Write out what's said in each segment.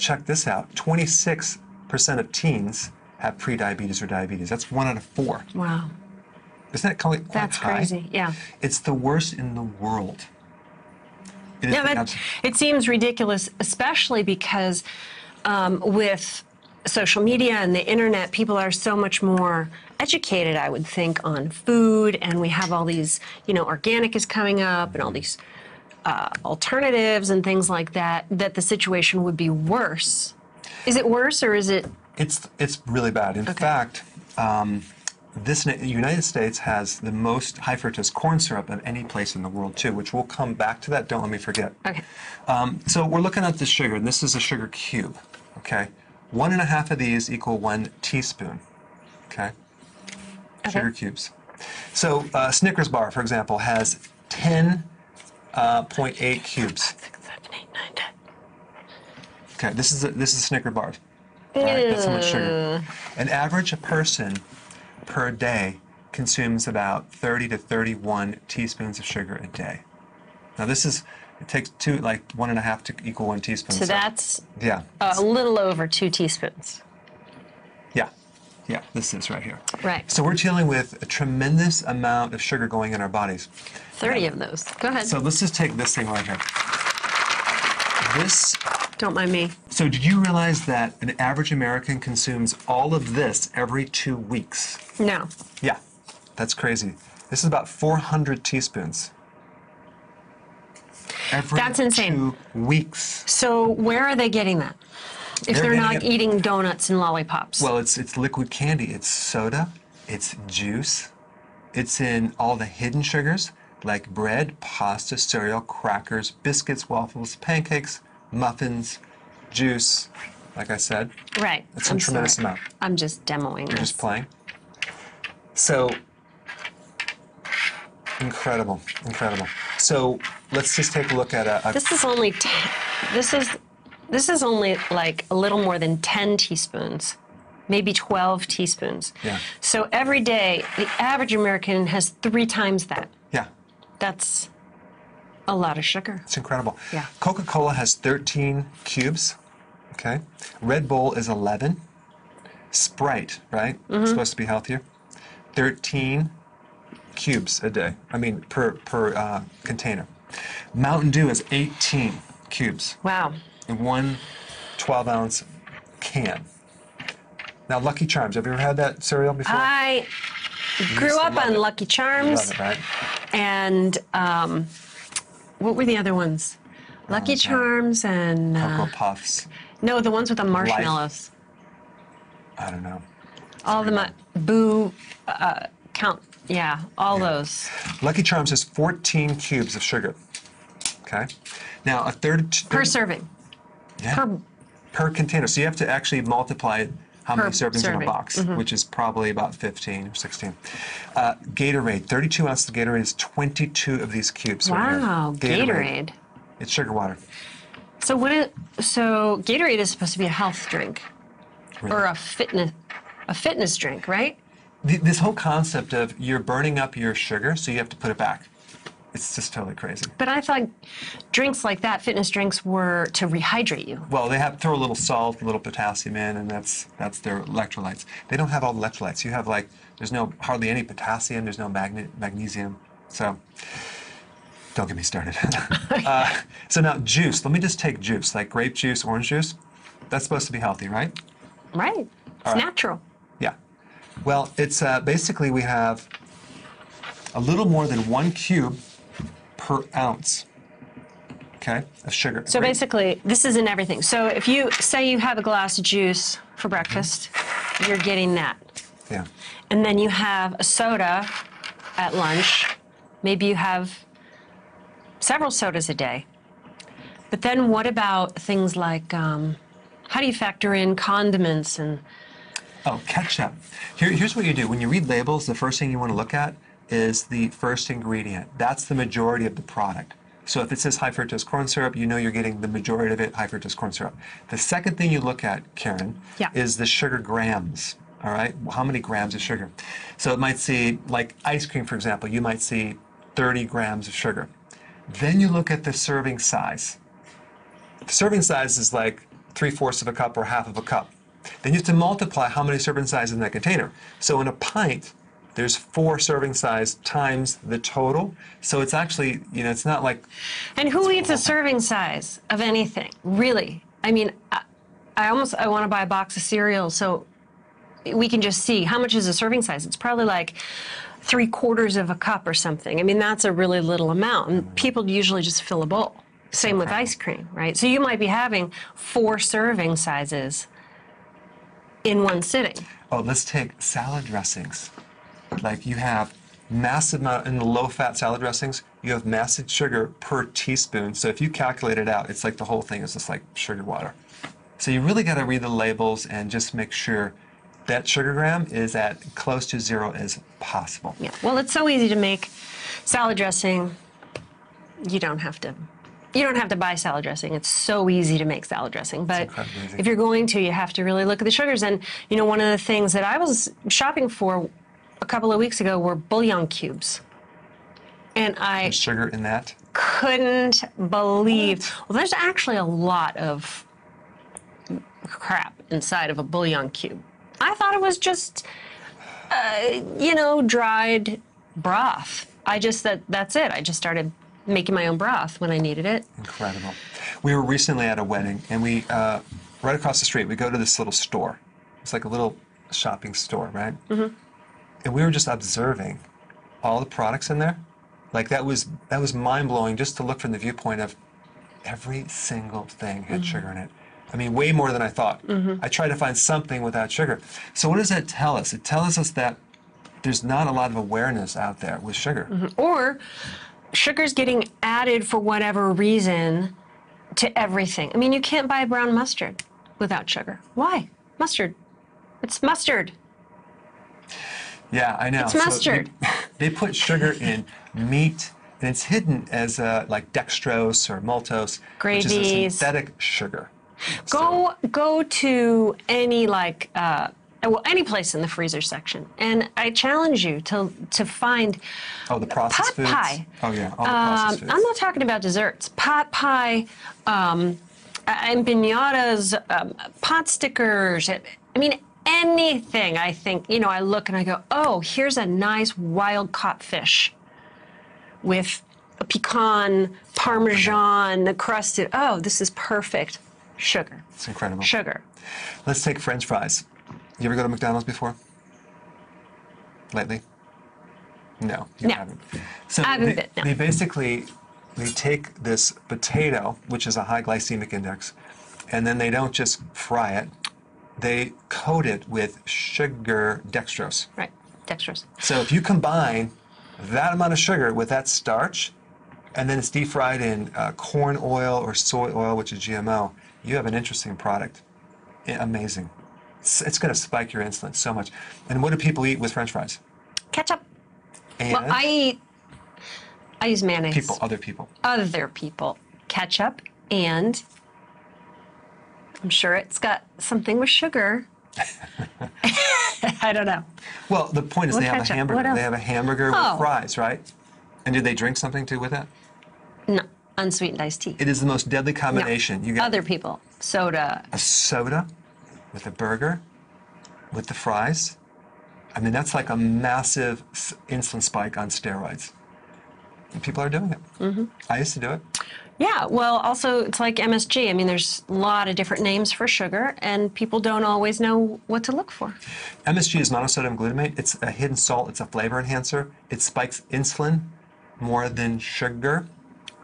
check this out, 26% of teens have prediabetes or diabetes. That's 1 out of 4. Wow. Isn't that quite high? That's crazy, yeah. It's the worst in the world. Yeah, but it seems ridiculous, especially because with social media and the internet, people are so much more educated, I would think, on food, and we have all these, you know, organic is coming up and all these alternatives and things like that, that the situation would be worse. Is it worse or is it? It's really bad. In fact, this United States has the most high fructose corn syrup of any place in the world, too, which we'll come back to that. Don't let me forget. Okay. So we're looking at the sugar, and this is a sugar cube. Okay. 1.5 of these equal 1 teaspoon. Okay. Sugar cubes. So Snickers bar, for example, has 10.8 cubes. 6, 7, 8, 9, 10. Okay. This is Snickers bar. All right, that's how much sugar. An average person per day consumes about 30 to 31 teaspoons of sugar a day. Now this is, it takes like 1.5 to equal 1 teaspoon. So that's a little over 2 teaspoons. Yeah, yeah, this is right here. Right. So we're dealing with a tremendous amount of sugar going in our bodies. 30 of those, go ahead. So let's just take this thing right here. This. Don't mind me. So did you realize that an average American consumes all of this every 2 weeks? No. Yeah, that's crazy. This is about 400 teaspoons. Every That's insane. 2 weeks. So where are they getting that? If they're not eating donuts and lollipops. Well, it's liquid candy. It's soda. It's juice. It's in all the hidden sugars like bread, pasta, cereal, crackers, biscuits, waffles, pancakes, muffins, juice, like I said. Right. It's a tremendous amount. I'm just demoing this. You're just playing. So, incredible, incredible. So let's just take a look at a this is only this is only like a little more than 10 teaspoons, maybe 12 teaspoons. Yeah. So every day, the average American has 3 times that. Yeah. That's a lot of sugar. It's incredible. Yeah. Coca-Cola has 13 cubes. Okay. Red Bull is 11. Sprite, right? Mm-hmm. It's supposed to be healthier. 13 cubes a day. I mean, per container. Mountain Dew is 18 cubes. Wow. In one 12-ounce can. Now, Lucky Charms. Have you ever had that cereal before? I grew up on Lucky Charms. Love it, right? And what were the other ones? Lucky Charms and Cocoa Puffs. No, the ones with the marshmallows. Life. I don't know. All the Boo count. Yeah, all those. Lucky Charms has 14 cubes of sugar. Okay. Now a third per serving. Yeah. Per container. So you have to actually multiply how many servings in a box, which is probably about 15 or 16. Gatorade, 32 ounces of Gatorade is 22 of these cubes. Wow, right here. Gatorade. It's sugar water. So what? So Gatorade is supposed to be a health drink, really? Or a fitness drink, right? This whole concept of you're burning up your sugar, so you have to put it back. It's just totally crazy. But I thought drinks like that, fitness drinks, were to rehydrate you. Well, they have throw a little salt, a little potassium in, and that's their electrolytes. They don't have all the electrolytes. You have like there's no hardly any potassium. There's no magnesium. So don't get me started. So now juice. Let me just take juice, like grape juice, orange juice. That's supposed to be healthy, right? Right. It's natural. Yeah. Well, it's basically we have a little more than 1 cube per ounce, okay, of sugar. So basically, this is in everything. So if you say you have a glass of juice for breakfast, you're getting that. Yeah. And then you have a soda at lunch. Maybe you have several sodas a day. But then what about things like, how do you factor in condiments and... Oh, ketchup. Here's what you do. When you read labels, the first thing you want to look at is the first ingredient. That's the majority of the product. So if it says high fructose corn syrup, you know you're getting the majority of it, high fructose corn syrup. The second thing you look at, Karen, is the sugar grams, all right? How many grams of sugar? So it might see, like ice cream, for example, you might see 30 grams of sugar. Then you look at the serving size. The serving size is like 3/4 of a cup or half of a cup. Then you have to multiply how many serving sizes in that container. So in a pint, there's 4 serving size times the total. So it's actually, you know, it's not like... And who eats a serving size of anything, really? I mean, I want to buy a box of cereal so we can just see how much is a serving size. It's probably like 3/4 of a cup or something. I mean, that's a really little amount. And people usually just fill a bowl. Same with ice cream, right? So you might be having 4 serving sizes in one sitting. Oh, let's take salad dressings. Like you have massive amount in the low-fat salad dressings, you have massive sugar per teaspoon. So if you calculate it out, it's like the whole thing is just like sugar water. So you really got to read the labels and just make sure that sugar gram is at close to 0 as possible. Yeah. Well, it's so easy to make salad dressing. You don't have to buy salad dressing. It's so easy to make salad dressing. But if you're going to, you have to really look at the sugars. And, you know, one of the things that I was shopping for a couple of weeks ago were bouillon cubes. And I... There's sugar in that? Couldn't believe... Well, there's actually a lot of crap inside of a bouillon cube. I thought it was just, you know, dried broth. That's it. I just started making my own broth when I needed it. Incredible. We were recently at a wedding, and we, right across the street, we go to this little store. It's like a little shopping store, right? Mm-hmm. And we were just observing all the products in there. Like that was mind-blowing just to look from the viewpoint of every single thing had sugar in it. I mean, way more than I thought. I tried to find something without sugar. So what does that tell us? It tells us that there's not a lot of awareness out there with sugar. Or sugar's getting added for whatever reason to everything. I mean, you can't buy brown mustard without sugar. Why? Mustard. It's mustard. Yeah, I know. It's mustard. So they put sugar in meat, and it's hidden as like dextrose or maltose, gravies, which is a synthetic sugar. Go to any like well, any place in the freezer section, and I challenge you to find the processed foods. Pot pie. Oh yeah, all the processed foods. I'm not talking about desserts. Pot pie, empanadas, pot stickers. I mean, anything. I think, you know, I look and I go, oh, here's a nice wild caught fish with a pecan, parmesan, the crusted. Oh, this is perfect. Sugar. It's incredible. Sugar. Let's take French fries. You ever go to McDonald's before? Lately? No, you haven't. So they basically, they take this potato, which is a high glycemic index, and then they don't just fry it. They coat it with sugar dextrose. Right, dextrose. So if you combine that amount of sugar with that starch, and then it's deep fried in corn oil or soy oil, which is GMO, you have an interesting product. Amazing. It's going to spike your insulin so much. And what do people eat with French fries? Ketchup. And well, I use mayonnaise. Other people. Ketchup, and I'm sure it's got something with sugar. I don't know. Well, the point is they have a hamburger. They have a hamburger with fries, right? And did they drink something too with that? No. Unsweetened iced tea. It is the most deadly combination. No. You got other people. Soda. A soda with a burger, with the fries. I mean, that's like a massive insulin spike on steroids. And people are doing it. I used to do it. Yeah, well, also, it's like MSG. I mean, there's a lot of different names for sugar, and people don't always know what to look for. MSG is monosodium glutamate. It's a hidden salt. It's a flavor enhancer. It spikes insulin more than sugar.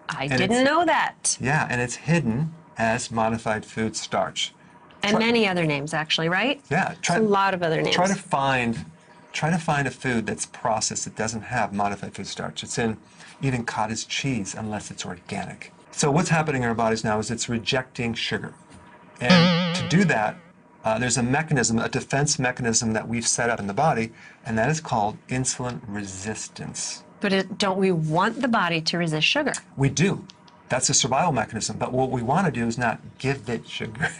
I didn't know that. Yeah, and it's hidden as modified food starch. And many other names, actually, right? Yeah. A lot of other names. Try to find a food that's processed that doesn't have modified food starch. It's in even cottage cheese, unless it's organic. So what's happening in our bodies now is it's rejecting sugar. And to do that, there's a mechanism, a defense mechanism that we've set up in the body, and that is called insulin resistance. But don't we want the body to resist sugar? We do. That's a survival mechanism. But what we want to do is not give it sugar.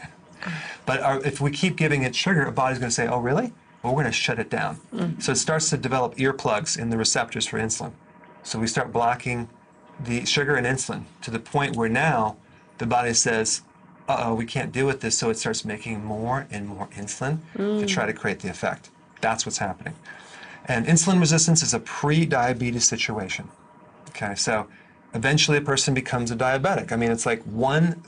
But if we keep giving it sugar, our body's going to say, oh, really? Well, we're going to shut it down. So it starts to develop earplugs in the receptors for insulin. So we start blocking the sugar and insulin to the point where now the body says, uh-oh, we can't deal with this, so it starts making more and more insulin to try to create the effect. That's what's happening. And insulin resistance is a pre-diabetes situation. Okay, so eventually a person becomes a diabetic. I mean, it's like one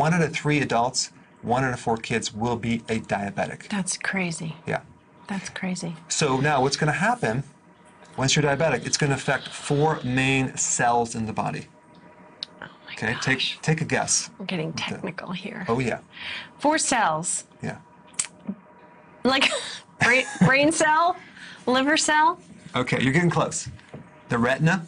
out of 3 adults, 1 out of 4 kids will be a diabetic. That's crazy. Yeah. That's crazy. So now what's going to happen once you're diabetic, it's going to affect 4 main cells in the body. Oh my gosh. Take a guess. We're getting technical here. Oh, yeah. 4 cells. Yeah. Like brain cell, liver cell. Okay, you're getting close. The retina.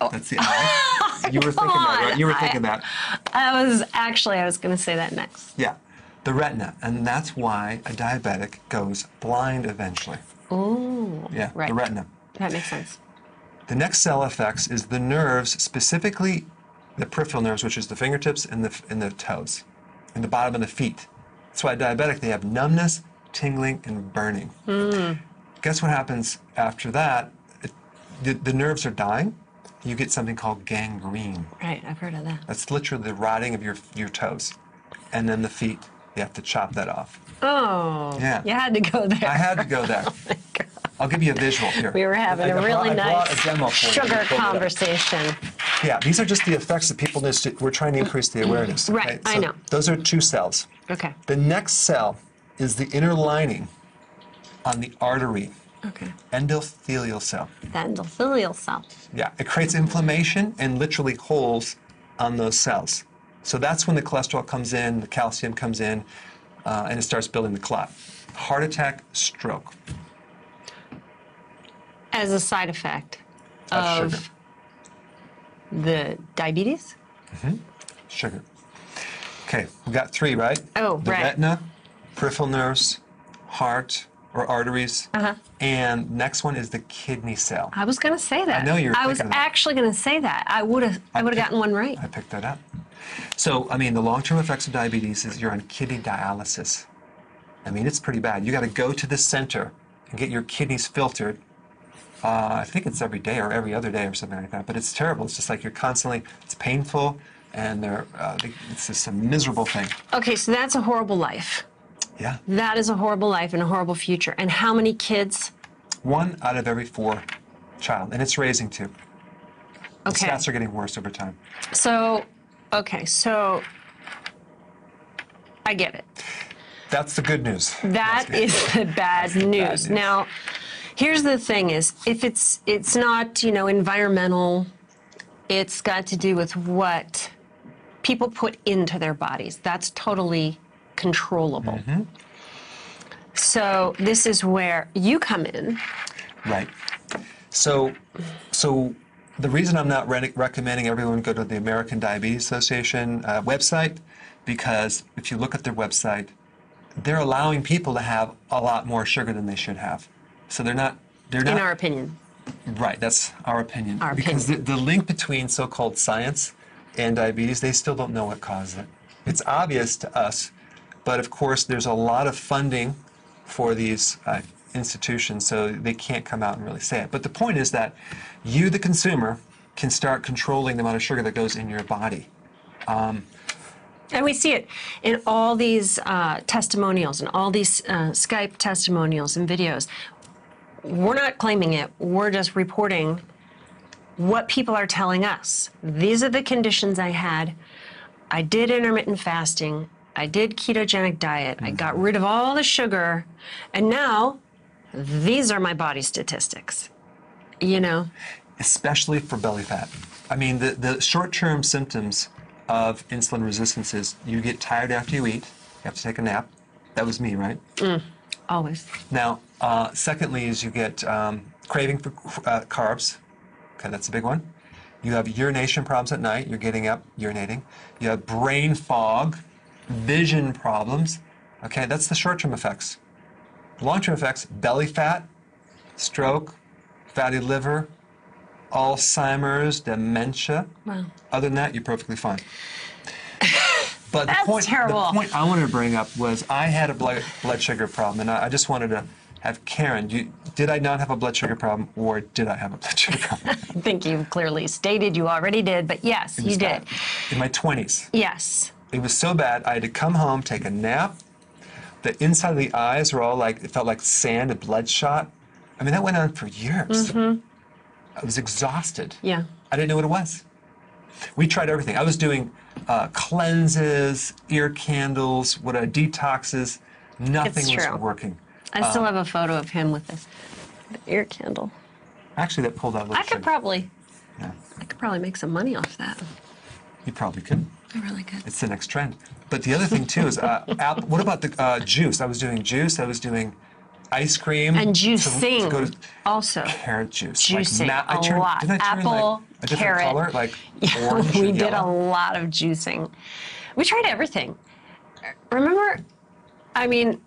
Oh. That's the eye. You were thinking that, right? You were thinking that. I was going to say that next. Yeah. The retina, and that's why a diabetic goes blind eventually. Oh, yeah, right. The retina. That makes sense. The next cell effects is the nerves, specifically the peripheral nerves, which is the fingertips and the toes, and the bottom of the feet. That's why a diabetic, they have numbness, tingling, and burning. Guess what happens after that? The nerves are dying. You get something called gangrene. Right, I've heard of that. That's literally the rotting of your toes, and then the feet. You have to chop that off. Oh, yeah. You had to go there. I had to go there. Oh my God. I'll give you a visual here. We were having a really nice sugar conversation. Yeah, these are just the effects that people need. We're trying to increase the awareness. Right, so I know. Those are 2 cells. Okay. The next cell is the inner lining on the artery. Okay. Endothelial cell. The endothelial cell. Yeah, it creates inflammation and literally holes on those cells. So that's when the cholesterol comes in, the calcium comes in, and it starts building the clot. Heart attack, stroke. As a side effect of the diabetes? Mm-hmm. Sugar. Okay, we got 3, right? Oh, right. The retina, peripheral nerves, heart, or arteries, and next one is the kidney cell. I was going to say that. I know you were thinking that. I was actually going to say that. I would have gotten one right. I picked that up. So, I mean, the long-term effects of diabetes is you're on kidney dialysis. I mean, it's pretty bad. You got to go to the center and get your kidneys filtered. I think it's every day or every other day or something like that, but it's terrible. It's just like you're constantly, it's painful, and it's just a miserable thing. Okay, so that's a horrible life. Yeah. That is a horrible life and a horrible future. And how many kids? 1 out of every 4 child, and it's raising too. Okay. The stats are getting worse over time. So, okay, so I get it. That's the good news. That's the bad news. Now, here's the thing is, if it's not, you know, environmental, it's got to do with what people put into their bodies. That's totally controllable. So this is where you come in. Right. So the reason I'm not recommending everyone go to the American Diabetes Association website, because if you look at their website, they're allowing people to have a lot more sugar than they should have. So they're not. In our opinion. Right. That's our opinion. Because the link between so-called science and diabetes, they still don't know what caused it. It's obvious to us. But of course, there's a lot of funding for these institutions, so they can't come out and really say it. But the point is that you, the consumer, can start controlling the amount of sugar that goes in your body. And we see it in all these testimonials and all these Skype testimonials and videos. We're not claiming it. We're just reporting what people are telling us. These are the conditions I had. I did intermittent fasting. I did ketogenic diet, I got rid of all the sugar, and now these are my body statistics, you know? Especially for belly fat. I mean, the short-term symptoms of insulin resistance is you get tired after you eat, you have to take a nap. That was me, right? Always. Now, secondly is you get craving for carbs. Okay, that's a big one. You have urination problems at night, you're getting up, urinating. You have brain fog. Vision problems. Okay, that's the short-term effects. Long-term effects, belly fat, stroke, fatty liver, Alzheimer's, dementia. Wow. Other than that, you're perfectly fine. But the point I wanted to bring up was I had a blood sugar problem, and I just wanted to have Karen. Did I not have a blood sugar problem, or did I have a blood sugar problem? I think you've clearly stated you already did, but yes, you did. In my 20s. Yes. It was so bad, I had to come home, take a nap. The inside of the eyes were all like, it felt like sand and bloodshot. I mean, that went on for years. Mm-hmm. I was exhausted. Yeah. I didn't know what it was. We tried everything. I was doing cleanses, ear candles, detoxes. Nothing was working. I still have a photo of him with the ear candle. Actually, that pulled out. I could probably make some money off that. You probably could. I really could. It's the next trend. But the other thing too is, apple, what about the juice? I was doing juice. I was doing ice cream and juicing. To go to also carrot juice, juicing like a lot. Didn't I turn apple, like a different carrot color, like orange we and did yellow? A lot of juicing. We tried everything. Remember, I mean,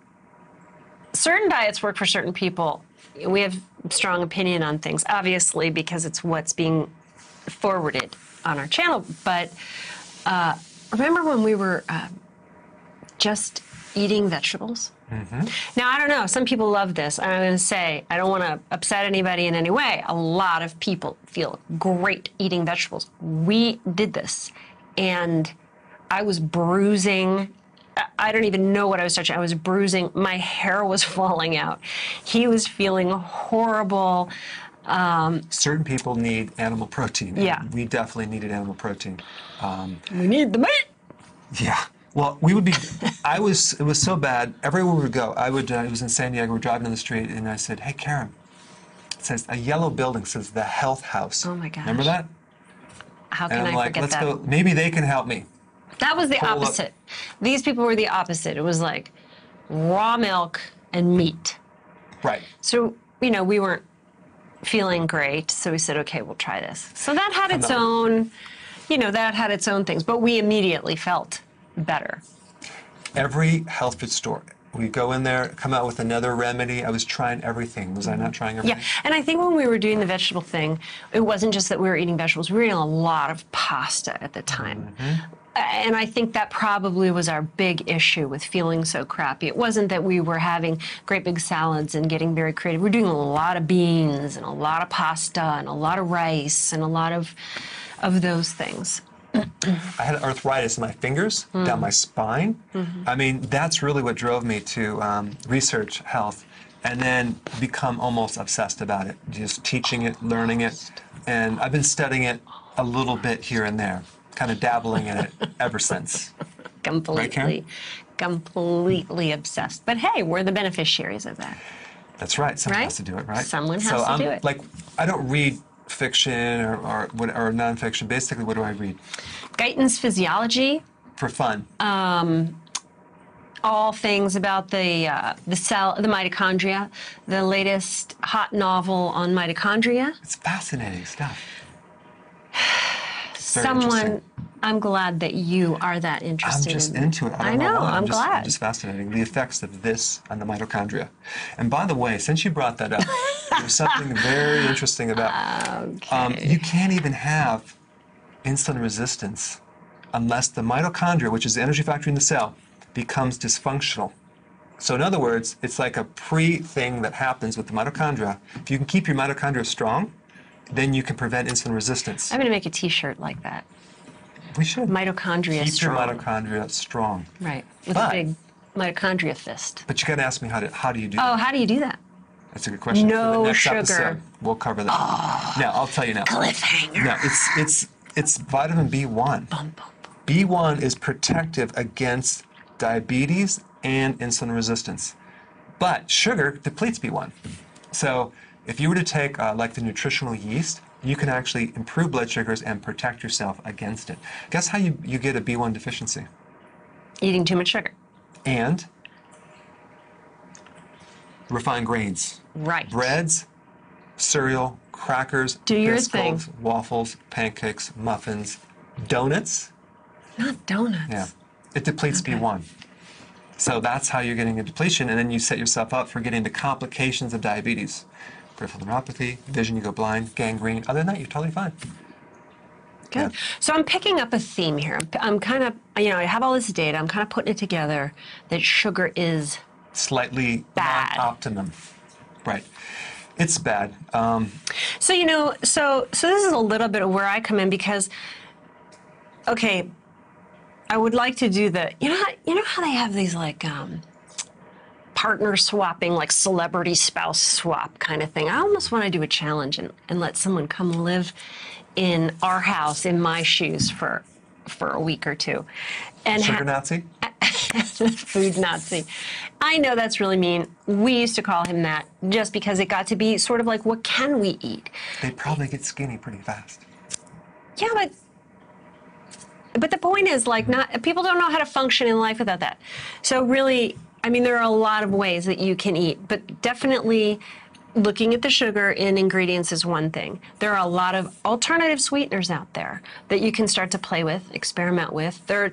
certain diets work for certain people. We have strong opinion on things, obviously, because it's what's being forwarded on our channel. But remember when we were just eating vegetables? Mm-hmm. Now, I don't know. Some people love this. I'm going to say, I don't want to upset anybody in any way. A lot of people feel great eating vegetables. We did this, and I was bruising. I don't even know what I was touching. I was bruising. My hair was falling out. He was feeling horrible. Certain people need animal protein. Yeah. We definitely needed animal protein. We need the meat. Yeah. Well, we would be, it was so bad. Everywhere we would go, it was in San Diego, we're driving down the street, and I said, hey, Karen, it says, a yellow building says the Health House. Oh my gosh. Remember that? How can I forget that? And I'm like, let's go, maybe they can help me. That was the opposite. These people were the opposite. It was like raw milk and meat. Right. So, you know, we weren't feeling great. So we said, okay, we'll try this. So that had its own, you know, that had its own things, but we immediately felt better. Every health food store, we go in there, come out with another remedy. I was trying everything. Was I not trying everything? Yeah, and I think when we were doing the vegetable thing, it wasn't just that we were eating vegetables. We were eating a lot of pasta at the time. Mm-hmm. And I think that probably was our big issue with feeling so crappy. It wasn't that we were having great big salads and getting very creative. We're doing a lot of beans and a lot of pasta and a lot of rice and a lot of those things. I had arthritis in my fingers, down my spine. Mm-hmm. I mean, that's really what drove me to research health and then become almost obsessed about it, just teaching it, learning it. And I've been studying it a little bit here and there, kind of dabbling in it ever since. Completely obsessed. But hey, we're the beneficiaries of that. That's right. Someone has to do it, right? Someone has to do it. Like, I don't read fiction or nonfiction. Basically, what do I read? Guyton's Physiology. For fun. All things about the mitochondria. The latest hot novel on mitochondria. It's fascinating stuff. Someone, I'm glad that you are that interested. I'm just into it. I know, I'm glad. I'm just fascinating. The effects of this on the mitochondria. And by the way, since you brought that up, there's something very interesting about you can't even have insulin resistance unless the mitochondria, which is the energy factory in the cell, becomes dysfunctional. So in other words, it's like a pre-thing that happens with the mitochondria. If you can keep your mitochondria strong, then you can prevent insulin resistance. I'm going to make a T-shirt like that. We should. Mitochondria strong. Keep your mitochondria strong. Right. With a big mitochondria fist. But you got to ask me how do you do that? Oh, how do you do that? That's a good question. No sugar. For the next episode, we'll cover that. Oh, now, I'll tell you now. Cliffhanger. No, it's vitamin B1. B1 is protective against diabetes and insulin resistance. But sugar depletes B1. So if you were to take like the nutritional yeast, you can actually improve blood sugars and protect yourself against it. Guess how you get a B1 deficiency? Eating too much sugar. And refined grains. Right. Breads, cereal, crackers, biscuits, waffles, pancakes, muffins, donuts. Not donuts. Yeah. It depletes B1. So that's how you're getting a depletion, and then you set yourself up for getting the complications of diabetes. Peripheral neuropathy, vision, you go blind, gangrene. Other than that, you're totally fine. Good. Yeah. So I'm picking up a theme here. I'm kind of, you know, I have all this data. I'm kind of putting it together that sugar is slightly bad. Non-optimum. Right. It's bad. So, you know, so this is a little bit of where I come in because, okay, I would like to do the, you know how they have these like partner swapping, like celebrity spouse swap kind of thing. I almost want to do a challenge and let someone come live in our house in my shoes for a week or two. And sugar Nazi? Food Nazi. I know that's really mean. We used to call him that just because it got to be sort of like, what can we eat? They probably get skinny pretty fast. Yeah, but the point is, like, not people don't know how to function in life without that. So really, I mean, there are a lot of ways that you can eat, but definitely looking at the sugar in ingredients is one thing. There are a lot of alternative sweeteners out there that you can start to play with, experiment with. There are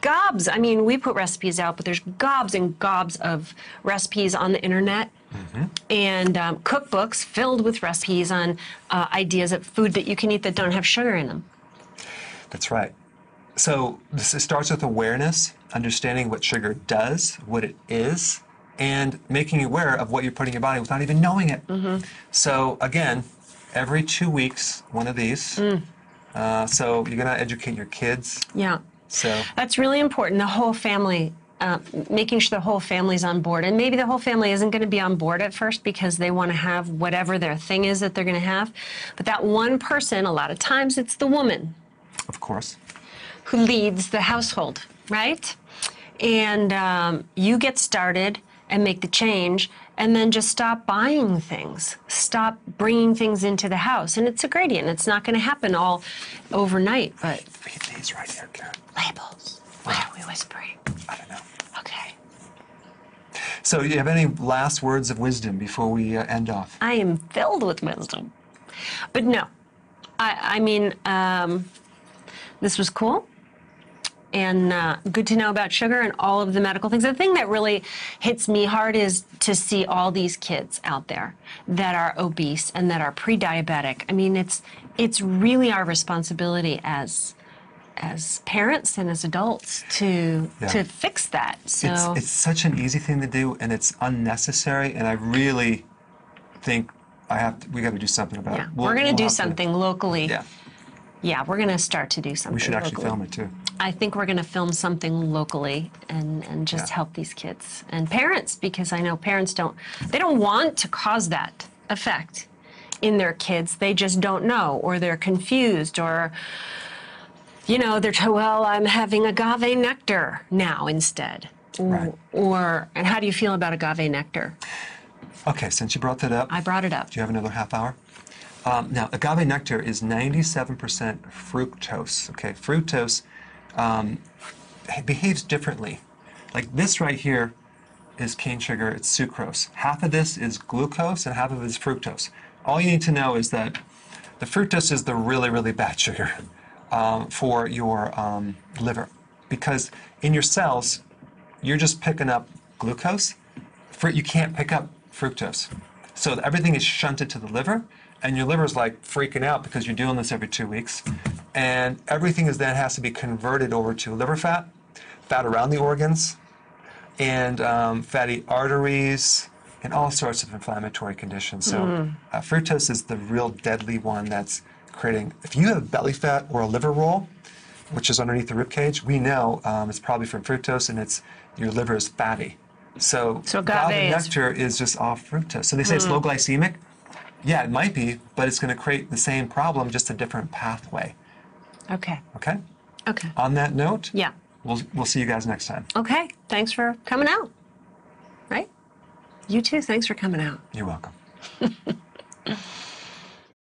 gobs. I mean, we put recipes out, but there's gobs and gobs of recipes on the internet. Mm-hmm. And cookbooks filled with recipes on ideas of food that you can eat that don't have sugar in them. That's right. So this starts with awareness, understanding what sugar does, what it is, and making you aware of what you're putting in your body without even knowing it. Mm-hmm. So again, every 2 weeks, one of these. Mm. So you're going to educate your kids. Yeah. So that's really important. The whole family. Making sure the whole family's on board. And maybe the whole family isn't going to be on board at first because they want to have whatever their thing is that they're going to have. But that one person, a lot of times it's the woman. Of course. Who leads the household, right? And you get started and make the change and then just stop buying things. Stop bringing things into the house. And it's a gradient. It's not going to happen all overnight. But read these right here, Karen. Labels. Why are we whispering? I don't know. Okay. So do you have any last words of wisdom before we end off? I am filled with wisdom. But no, I mean, this was cool and good to know about sugar and all of the medical things. The thing that really hits me hard is to see all these kids out there that are obese and that are pre-diabetic. I mean, it's really our responsibility as parents and as adults to fix that. So it's such an easy thing to do, and it's unnecessary, and I really think we got to do something about it. We're going to do something locally. Yeah, we're going to start to do something. We should actually film it too. I think we're going to film something locally and just help these kids and parents, because I know parents don't want to cause that effect in their kids. They just don't know, or they're confused, or well, I'm having agave nectar now instead. Right. And how do you feel about agave nectar? Okay, since you brought that up. I brought it up. Do you have another half hour? Now, agave nectar is 97% fructose, okay? Fructose behaves differently. Like this right here is cane sugar, it's sucrose. Half of this is glucose and half of it is fructose. All you need to know is that the fructose is the really, really bad sugar. For your liver, because in your cells you're just picking up glucose. You can't pick up fructose, so everything is shunted to the liver, and your liver's like freaking out because you're doing this every 2 weeks, and everything is then has to be converted over to liver fat, fat around the organs, and fatty arteries, and all sorts of inflammatory conditions. So fructose is the real deadly one that's creating. If you have belly fat or a liver roll, which is underneath the ribcage, we know it's probably from fructose, and your liver is fatty. So agave nectar is just off fructose. So they say it's low glycemic. Yeah, it might be, but it's going to create the same problem, just a different pathway. Okay. Okay? Okay. On that note, we'll see you guys next time. Okay. Thanks for coming out. Right? You too. Thanks for coming out. You're welcome.